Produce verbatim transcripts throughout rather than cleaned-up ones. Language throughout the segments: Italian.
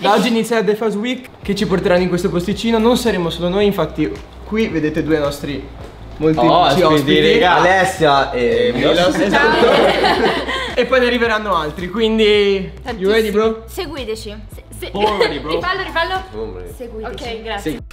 Da oggi inizia la Defhouse Week che ci porteranno in questo posticino. Non saremo solo noi, infatti qui vedete due nostri molti ospiti, ospiti Alessia e il nostro esatto. E poi ne arriveranno altri, quindi you ready, bro? Seguiteci. Se, se... Pomeri, bro. Rifallo, rifallo. Pomeri. Seguiteci. Ok, grazie. Segu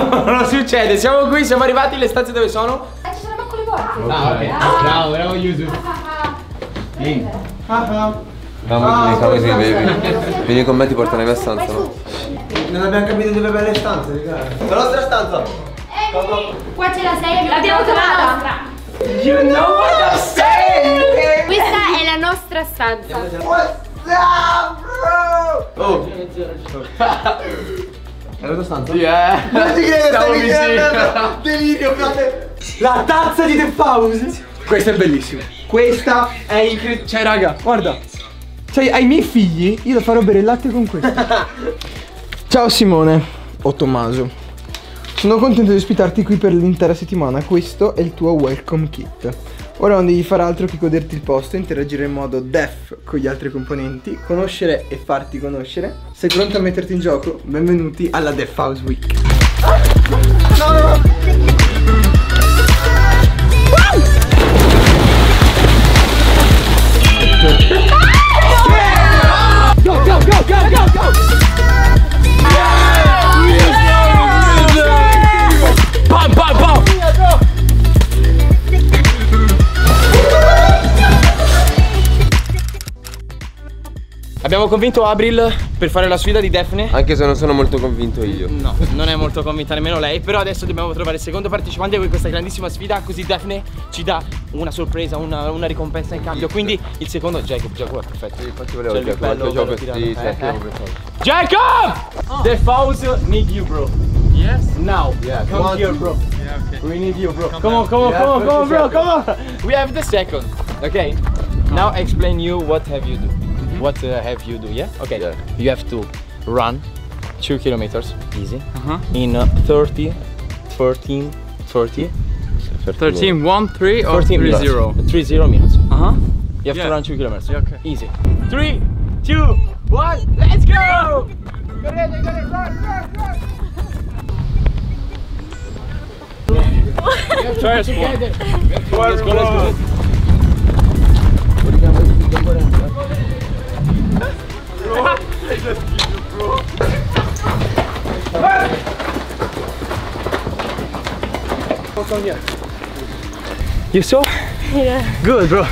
Non succede, siamo qui, siamo arrivati, le stanze dove sono? Eh, ci sono manco le porte. Ah, ok. Bravo, bravo Yusuf. Andiamo così, baby. Vieni con me, ti porto nella mia stanza. Non abbiamo capito dove vai le stanze, la nostra stanza. Qua c'è la sedia, l'abbiamo trovata. You know what I'm saying? Questa è la nostra stanza. What's up, bro? Oh. È la tua stanza? Sì, yeah. eh! Non ti credo, delirio, frate! La tazza di Defhouse! Questa è bellissima! Questa è incredibile! Cioè, raga, guarda! Cioè, ai miei figli io lo farò bere il latte con questa! Ciao Simone, o Tommaso. Sono contento di ospitarti qui per l'intera settimana. Questo è il tuo welcome kit. Ora non devi fare altro che goderti il posto, interagire in modo def con gli altri componenti, conoscere e farti conoscere. Sei pronto a metterti in gioco? Benvenuti alla Defhouse Week. No, no, no. Go, go, go, go, go, go. Abbiamo convinto Abril per fare la sfida di Daphne. Anche se non sono molto convinto io. No, non è molto convinta nemmeno lei. Però adesso dobbiamo trovare il secondo partecipante con questa grandissima sfida. Così Daphne ci dà una sorpresa, una, una ricompensa in cambio. Quindi il secondo Jacob, Jacob è perfetto. Infatti volevo il bello, gioco di Jacob! Defhouse need you, bro. Yes? Now, yeah, come, come here, bro. Yeah, okay. We need you, bro. Come, come on, come on, come on, come on, bro, come on. We have the second. Okay? Come. Now explain you what have you do. What uh, have you do, yeah? Okay, yeah. You have to run two kilometers, easy, uh-huh. in uh, thirty, thirteen, thirty, thirteen, one, three, or thirty, three, zero minutes. Uh-huh. You have yeah. to run two kilometers, yeah, okay. Easy. Three, two, one, let's go! Go ahead, go ahead, run, run, run! Try a squat. Let's go, let's go. You so? Yeah. Good, bro.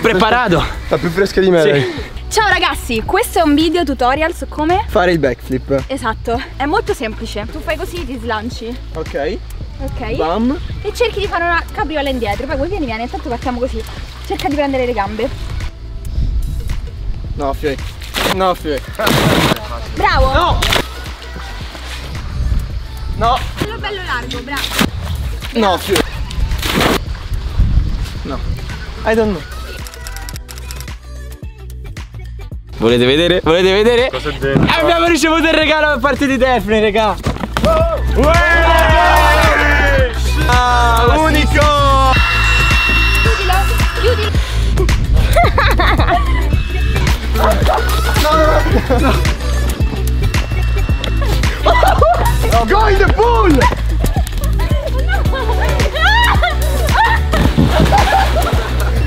Preparato. Sta più fresca di me. Sì. Ciao ragazzi, questo è un video tutorial su come fare il backflip. Esatto, è molto semplice. Tu fai così, ti slanci. Ok. Ok. Bam. E cerchi di fare una capriola indietro. Poi poi vieni, vieni, intanto partiamo così. Cerca di prendere le gambe. No, Fioi. No, Fioi. Bravo. No. No. Bello, bello largo, bravo. No, Fioi. No. I don't know. Volete vedere? Volete vedere? Cosa e abbiamo ricevuto il regalo da parte di Daphne, regà. Oh. Uè! Ah, ah, unico! Chiudilo, chiudi. No, no, no, no. No. Go in the pool!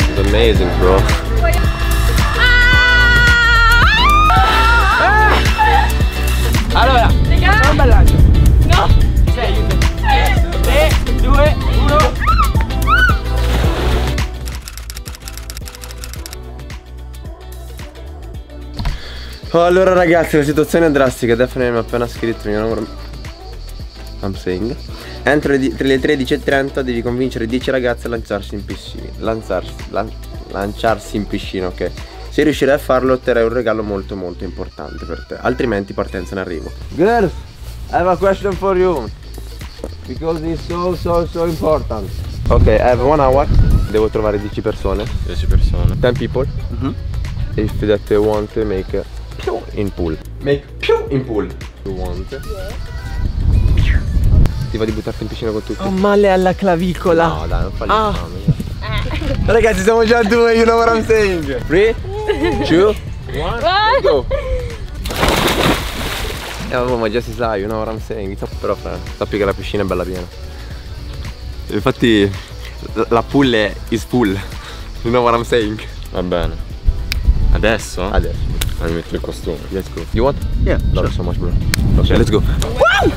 It's amazing, bro. Ah! Allora, non ballare. No. sei, tre, due, uno. Allora ragazzi, la situazione è drastica. Daphne mi ha appena scritto il mio numero. I'm saying entro le tredici e trenta devi convincere dieci ragazze a lanciarsi in piscina. Lanzarsi, lan, lanciarsi in piscina, ok. Se riuscirai a farlo otterrai un regalo molto molto importante per te. Altrimenti partenza in arrivo. Girls, I have a question for you. because it's so so so important. Ok, I have one hour. Devo trovare dieci persone. dieci persone. ten people. Mm-hmm. If that you want, make più in pool. Make più in pool. You want? Yeah. Ti va di buttarti in piscina con tutti? Ho male alla clavicola. No, dai, non falli. Ah. Ragazzi, siamo già a due, you know what I'm saying. three, two, one, go. Eh vabbè, ma già si sa, you know what I'm saying. Però sappi che la piscina è bella piena. Infatti la pool è is full. You know what I'm saying. Va bene. Adesso? Adesso mi metto il costume. Let's go. You want? Yeah. Love sure. So much, bro. Okay, let's go. Wow!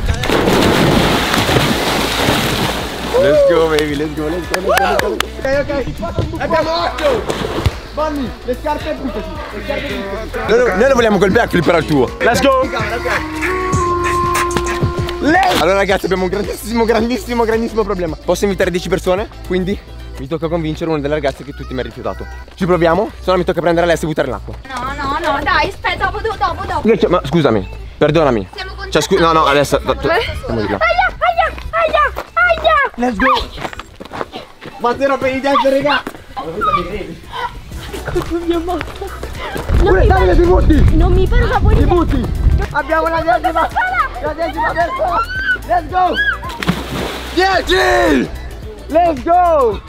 Let's go, baby, let's go, let's go, let's go, let's go. Ok, ok, abbiamo otto. Vanni, le scarpe buttati, le scarpe buttati. Noi, noi lo vogliamo col backflip però il tuo. Let's go! Allora ragazzi, abbiamo un grandissimo, grandissimo, grandissimo problema. Posso invitare dieci persone, quindi mi tocca convincere una delle ragazze che tutti mi ha rifiutato. Ci proviamo, se no mi tocca prendere Alessia e buttare l'acqua. No, no, no, dai, aspetta, dopo, dopo, dopo. Ma scusami, perdonami. Siamo con cioè, scu no, no, adesso... Aia, aia, aia, aia! Let's go! Ma zero penitenza, raga! Cazzo mi ha morto. Pure Davide ti butti. Non mi pensa poi. Ti butti. Abbiamo la decima. La decima persona. Let's go. dieci. Let's go.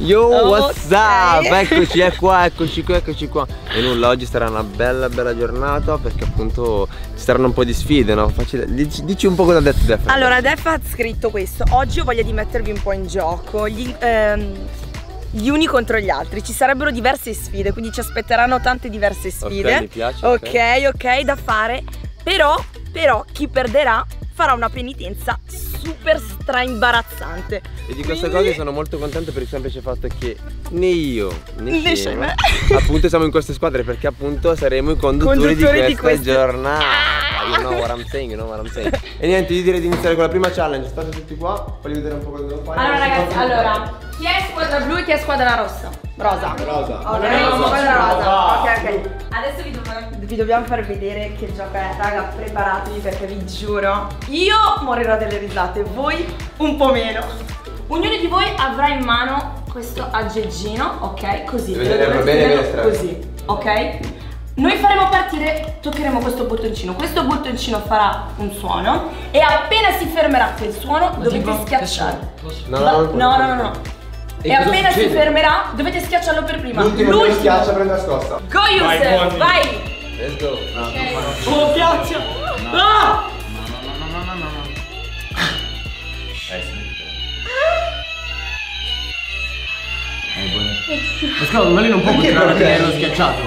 Yo, oh, what's up? Okay. Eccoci è qua, eccoci qua, eccoci qua. E nulla, oggi sarà una bella bella giornata perché appunto ci saranno un po' di sfide, no? Facile. Dici, dici un po' cosa ha detto Def. Allora, Def ha scritto questo: oggi ho voglia di mettervi un po' in gioco, gli, ehm, gli uni contro gli altri. Ci sarebbero diverse sfide, quindi ci aspetteranno tante diverse sfide. Ok, mi piace, okay, ok, ok, da fare. Però, però, chi perderà farà una penitenza super stra imbarazzante. E di quindi... questa cosa sono molto contento per il semplice fatto che né io né, né scema, appunto siamo in queste squadre perché appunto saremo i conduttori, conduttori di questa di queste... giornata. Ah! You know what I'm saying, you know what I'm saying. E niente, io direi di iniziare con la prima challenge. State tutti qua, voglio vedere un po' cosa lo fai. Allora ragazzi, allora chi è squadra blu e chi è squadra rossa? Rosa. Rosa. Ok, no, no, squadra no, rosa. No. Ok, ok. Adesso vi dobbiamo, vi dobbiamo far vedere che gioco è, raga, preparatevi perché vi giuro io morirò delle risate, voi un po' meno. Ognuno di voi avrà in mano questo aggeggino, ok? Così. Vedete bene, così, ok? Noi faremo partire, toccheremo questo bottoncino. Questo bottoncino farà un suono e appena si fermerà quel suono ma dovete schiacciare. No, no, no, no, no, no. E, e appena succede? Si fermerà dovete schiacciarlo per prima. L'ultimo che schiaccia prende la scossa. Go Yusuf, vai, vai! Let's go! No, okay. Oh piaccia! No. Ah! No, no, no, no, no, no, no. Eh sì. Eh, let's go, ma lì non può continuare perché ero schiacciato.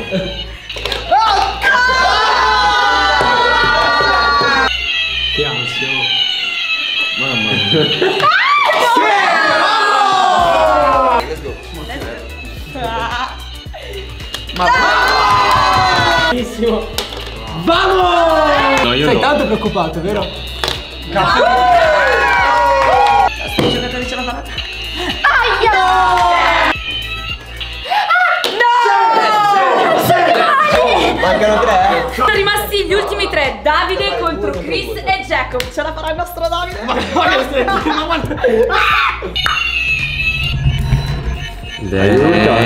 Ah! Che ansia! Mamma mia! Bravissimo! Vamo! No, sei no. Tanto preoccupato, vero? Cazzo! Ah! Sto giocatore ce l'ha fatta! Aia! No! No! Sì, sì, sì. Mancano tre! Sono rimasti gli ultimi tre, Davide contro Chris e Jacob. Ce la farà il nostro Davide? Ma guarda!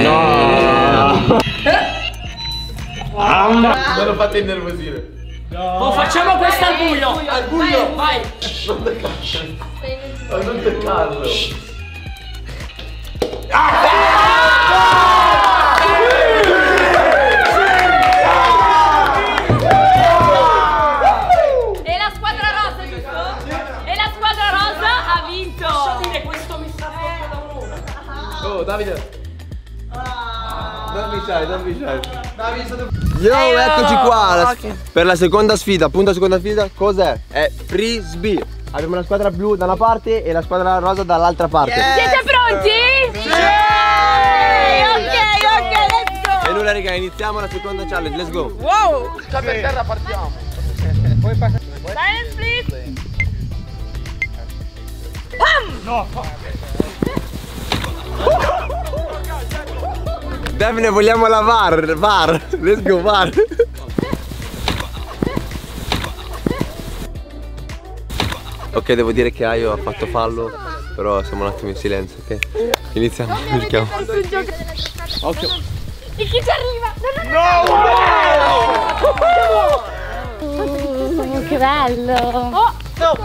No! Ah, no. Me lo fate innervosire. No. Oh, facciamo questo al buio. Al buio, vai. Non toccarlo. Non toccarlo. E la squadra rosa, giusto? E la squadra rosa ha vinto. Lascia dire, questo mi sta poco da uno. Oh, Davide. Non mi sai, non mi sai. Yo, eccoci qua okay. Per la seconda sfida, appunto la seconda sfida cos'è? È frisbee. Abbiamo la squadra blu da una parte e la squadra rosa dall'altra parte. Yes. Siete pronti? Sì! Yeah. Ok, ok, let's go! E nulla raga, iniziamo la seconda challenge, let's go! Wow! Sta per terra, partiamo! Poi passa... Silence please! Bam! No! Daphne vogliamo la var, var, let's go var. Ok, devo dire che Aio ha fatto fallo, però siamo un attimo in silenzio, ok? Iniziamo, cerchiamo. Occhio. E chi ci arriva? No! No! Che bello! Oh! No!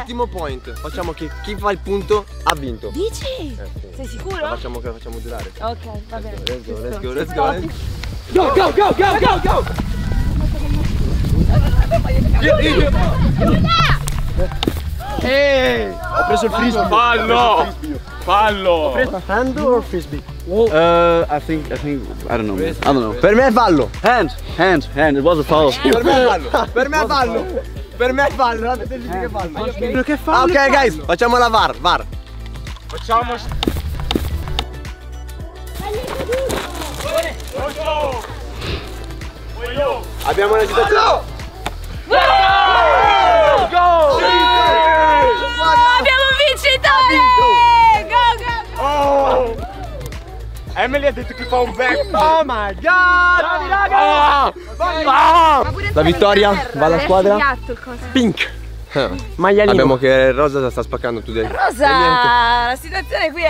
Ultimo point, facciamo che chi fa il punto ha vinto. Dici? Sei sicuro? La facciamo, la facciamo durare. Ok, va bene. Let's go, let's go, let's go. Go, go, go, go, go, go! Ehi, ho preso il frisbee. Fallo! Fallo! Hand or frisbee? Uh, I think, I think, I don't know. I don't know. Per me è fallo. Hand, hand, hand. It was a foul. Per me è fallo. Per me è fallo. Per me è fallo. Avete visto che fallo? Che fallo? Ok, guys, facciamo la var, var. Facciamo. Abbiamo una situazione. Wow! Go! Go! No, abbiamo vincitore! Go, go, go! Oh! Emily ha detto che fa un back. Oh my god! Bravi raga! Oh! Okay. La vittoria va alla squadra pink. Maglialino. Abbiamo che Rosa sta spaccando today. Rosa! La situazione qui è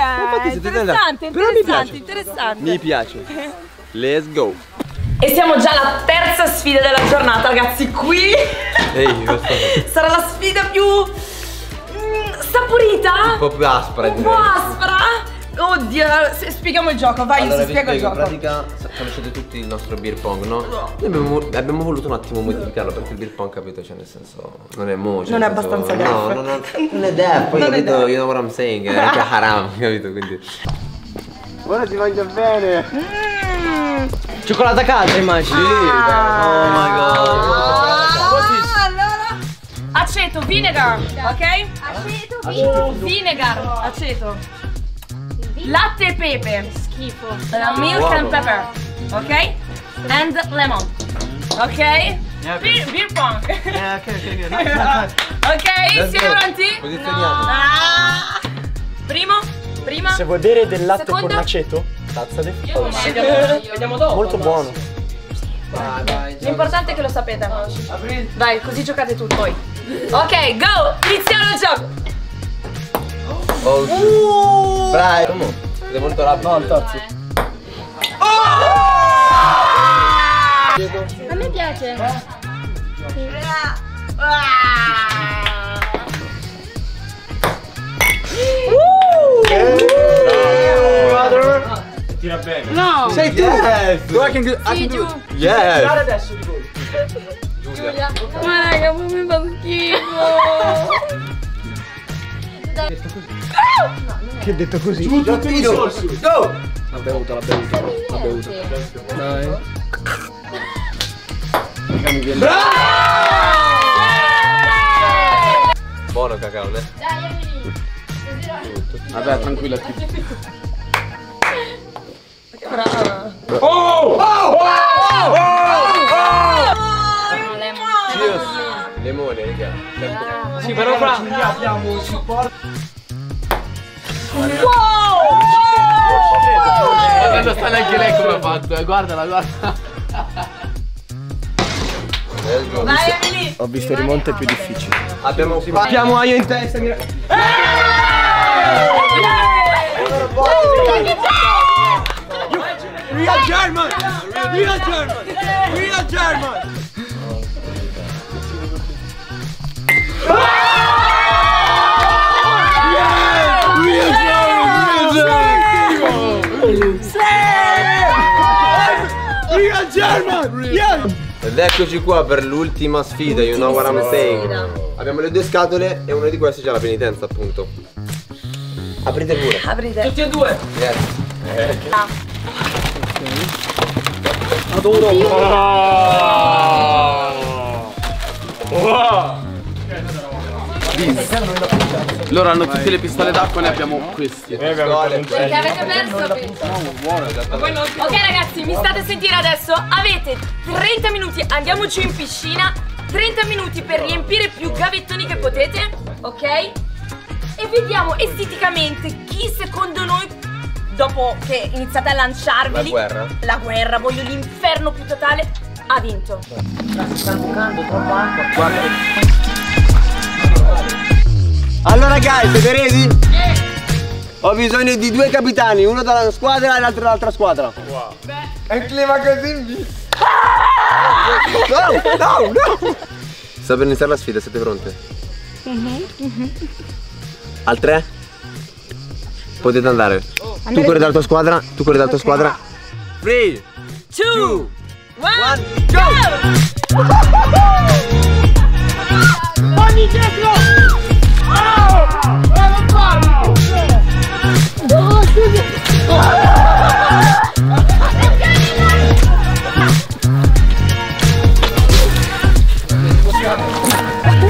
interessante, interessante, interessante, interessante. Mi piace. Let's go. E siamo già alla terza sfida della giornata, ragazzi, qui Ehi, sarà la sfida più mm, saporita, un po' più aspra, un po' aspra. Oddio, spieghiamo il gioco, vai, allora, io vi spiego, spiego il gioco. In pratica conoscete tutti il nostro beer pong, no? No. Noi abbiamo, abbiamo voluto un attimo modificarlo perché il beer pong, capito, cioè nel senso, non è mo, cioè, non è senso, abbastanza no, gaff. No, non, non è def, poi non capito, è def. You know what I'm saying, è anche haram, capito, quindi ora ti mangia bene. Mm. Cioccolata calda, immagini. Ah. Oh my god. Ah, allora aceto, vinegar, ok? Aceto, vinegar, vinegar. Aceto. Latte e pepe. Schifo. Uh, milk wow. and pepper. Ok? And lemon. Ok? Yeah, okay. Beer, beer pong. Yeah, ok, ok, ok. Ok, siete pronti? Posizioniamo. No. Ah. Primo. Prima. Se vuoi bere del latte Seconda. con l'aceto, tazza di oh, vediamo dopo. Molto buono. Vai, vai, l'importante è che lo sapete. Vai, così giocate tutti voi. Ok, go! Iniziamo il gioco! Oh, uh. Bravo! Siete molto rapidi. No, oh! A me piace. Tira bene. No! Sei tu! Yes! So I can do, I sì, can do. Yes! Tirare adesso di voi. Giulia. Ma raga, poi mi fa schifo. Detto così. No, che detto così? Giù tutti i sorsi. Go! L'ha bevuta, l'ha bevuta. L'ha bevuta. Dai. Raga, mi viene. Bravo! Buono cacao, eh? Dai, vabbè, tranquilla. Brava. Oh! Oh! Oh! Oh! Oh! Cheers! Limone, raga. Sì, però fra abbiamo un supporto. Wow! Guarda, sta neanche lei come ha fatto. Guardala, guarda. Vai, Emily! Ho visto rimonte più difficili. Abbiamo Abbiamo Aio in testa. Real German! Real German! Real German! Real German! Real German! Ed eccoci qua per l'ultima sfida, you know what I'm saying. Abbiamo le due scatole e una di queste c'è la penitenza, appunto. Aprite pure. Aprite. Tutti e due. Adoro! Loro hanno tutte le pistole d'acqua e noi abbiamo questi. Perché avete perso, penso. Ok ragazzi, mi state a sentire adesso? Avete trenta minuti, andiamo giù in piscina, trenta minuti per riempire più gavettoni che potete, ok? E vediamo esteticamente chi secondo noi, dopo che iniziate a lanciarvi la guerra, la guerra, voglio l'inferno più totale, ha vinto. Sta giocando troppo alto. Guarda. Allora guys, siete ready? Sì. Ho bisogno di due capitani, uno dalla squadra e l'altro dall'altra squadra. Wow. Beh, è il clima così. Ah! No, no, no. Sta per iniziare la sfida, siete pronte? Mm-hmm. Mm-hmm. Al tre? Potete andare. Oh. Tu corri dalla tua squadra, tu corri dalla tua squadra. tre, due, uno, go! Ogni dietro! Oh, scusi!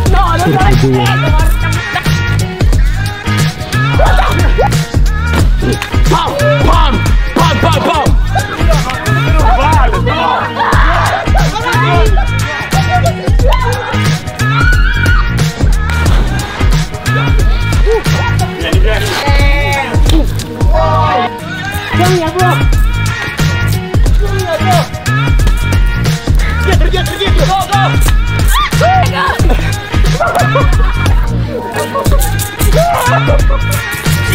No, non vai via!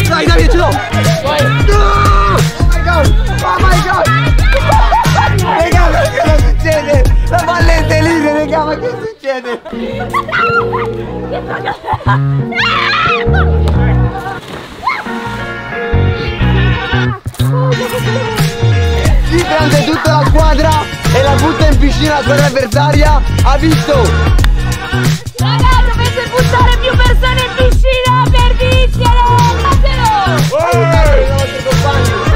Dai, dai, ce l'ho! No! Oh my god! Oh my god! Raga, ma cosa succede? La palla è delire, raga, ma che succede? Chi prende tutta la squadra e la butta in piscina alla squadra avversaria ha vinto! Raga, dovete buttare più persone in piscina per vincere! Fatelo! Dovete prendere...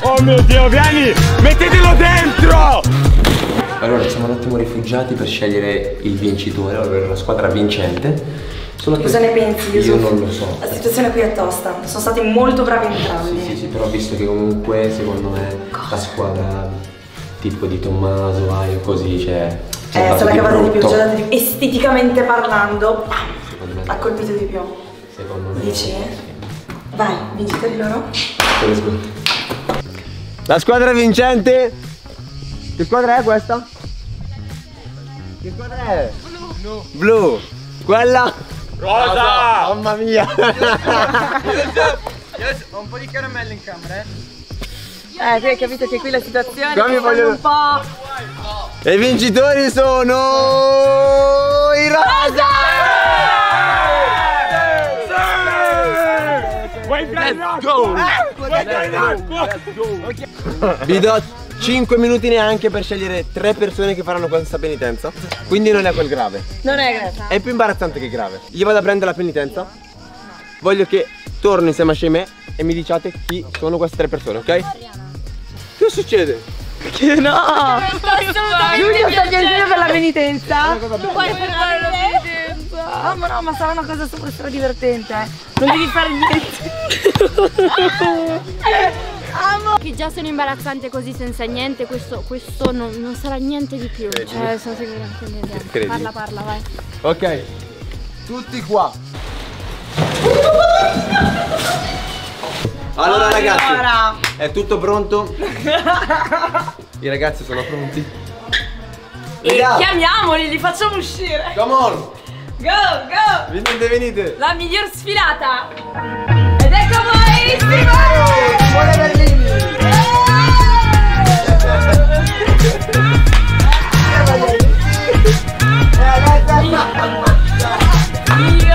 Oh mio Dio, vieni! Mettetelo dentro! Allora, siamo un attimo rifugiati per scegliere il vincitore, ovvero la squadra vincente. Solo cosa ne pensi, Yusuf? Io non lo so. La situazione qui è tosta, sono stati molto bravi entrambi. Sì, sì, sì, però visto che comunque, secondo me, la squadra... tipo di Tommaso, vai, così, cioè... Eh, se l'ha cavata di più, ci ha dato di più. Esteticamente parlando, ha colpito di più. Secondo me... Dici? Sì. Vai, vincitori loro. La squadra vincente... Che squadra è questa? Che squadra è? Blu. Blu. Quella? Rosa! Rosa. Mamma mia! Ho un po' di caramelle in camera, eh? Eh, tu hai capito che qui la situazione è voglio... un po'... E i vincitori sono... I Rosa! Vuoi prendere l'acqua? Vuoi prendere l'acqua? Vi do cinque minuti neanche per scegliere tre persone che faranno questa penitenza. Quindi non è quel grave. Non è grave. È più imbarazzante che grave. Io vado a prendere la penitenza. Voglio che torni insieme a me e mi diciate chi sono queste tre persone, ok? Che succede? Che no! Giulio sta piangendo per la penitenza! Tu puoi fare la penitenza! Oh, ma no, ma sarà una cosa super stra divertente, eh! Non devi fare niente! Amo! Che già sono imbarazzante così senza niente, questo, questo non, non sarà niente di più. Credi. Cioè, sono sicura che niente. Credi. Parla, parla, vai! Ok, tutti qua! Allora, allora ragazzi, è tutto pronto? I ragazzi sono pronti? E chiamiamoli, li facciamo uscire. Come on! Go, go! Venite, venite! La miglior sfilata! Ed ecco voi, Simone! Simone Berlini! Io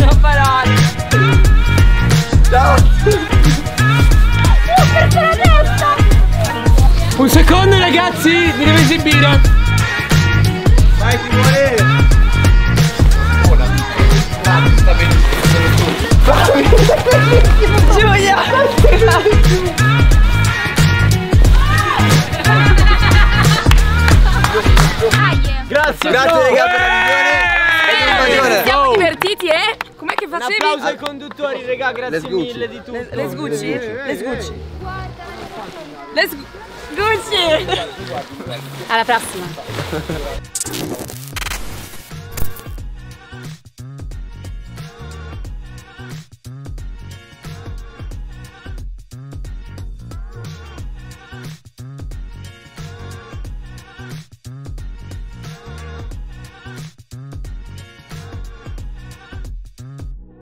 non ho parole! Ciao! Un secondo ragazzi, mi devo esibire. Vai Simone. Oh, la vista benissimo. Giulia. Grazie. Grazie ragazzi per la siamo divertiti e com'è che facevi? Un applauso ai conduttori raga, grazie mille di tutto. Le sgucci? Le sgucci. Le sgucci. Gucci! Alla prossima!